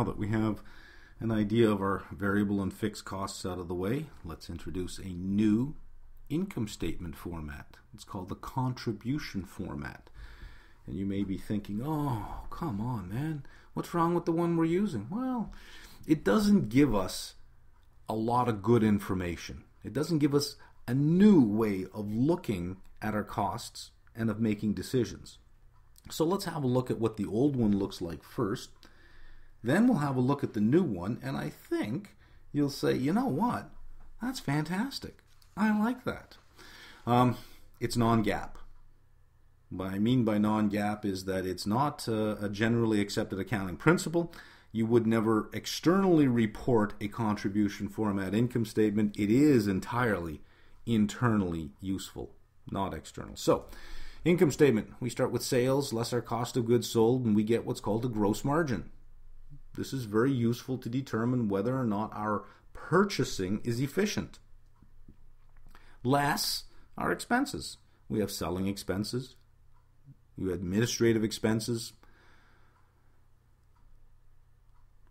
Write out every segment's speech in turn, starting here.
now that we have an idea of our variable and fixed costs out of the way, let's introduce a new income statement format. It's called the contribution format. And you may be thinking, oh, come on, man, what's wrong with the one we're using? Well, it doesn't give us a lot of good information. It doesn't give us a new way of looking at our costs and of making decisions. So let's have a look at what the old one looks like first. Then we'll have a look at the new one, and I think you'll say, you know what, that's fantastic. I like that. It's non-GAAP. What I mean by non-GAAP is that it's not a generally accepted accounting principle. You would never externally report a contribution format income statement. It is entirely internally useful, not external. So, income statement. We start with sales, less our cost of goods sold, and we get what's called a gross margin. This is very useful to determine whether or not our purchasing is efficient. Less our expenses. We have selling expenses, we have administrative expenses.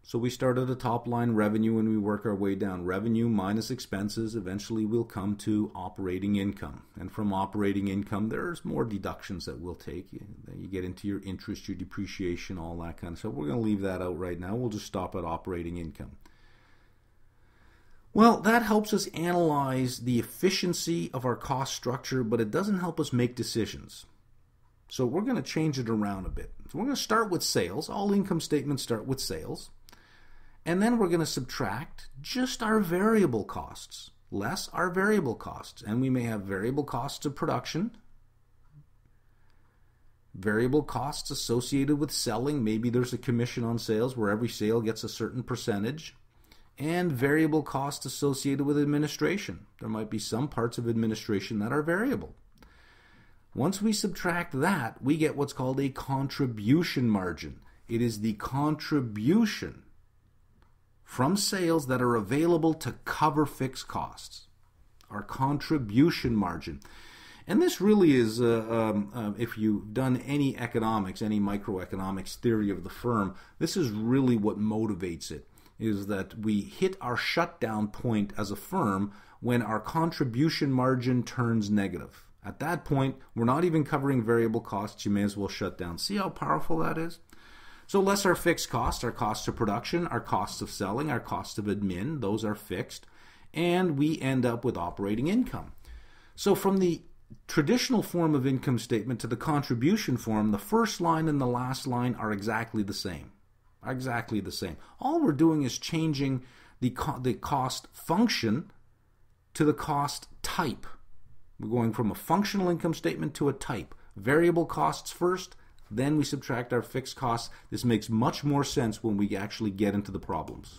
So we start at a top line revenue and we work our way down. Revenue minus expenses, eventually we'll come to operating income. And from operating income, there's more deductions that we'll take. You get into your interest, your depreciation, all that kind of stuff. We're going to leave that out right now. We'll just stop at operating income. Well, that helps us analyze the efficiency of our cost structure, but it doesn't help us make decisions. So we're going to change it around a bit. So we're going to start with sales. All income statements start with sales. And then we're going to subtract just our variable costs, less our variable costs. And we may have variable costs of production, variable costs associated with selling. Maybe there's a commission on sales where every sale gets a certain percentage, and variable costs associated with administration. There might be some parts of administration that are variable. Once we subtract that, we get what's called a contribution margin. It is the contribution from sales that are available to cover fixed costs, our contribution margin. And this really is, if you've done any economics, any microeconomics theory of the firm, this is really what motivates it, is that we hit our shutdown point as a firm when our contribution margin turns negative. At that point, we're not even covering variable costs. You may as well shut down. See how powerful that is? So less our fixed costs, our costs of production, our costs of selling, our costs of admin, those are fixed, and we end up with operating income. So from the traditional form of income statement to the contribution form, the first line and the last line are exactly the same. Exactly the same. All we're doing is changing the cost function to the cost type. We're going from a functional income statement to a type. Variable costs first, then we subtract our fixed costs. This makes much more sense when we actually get into the problems.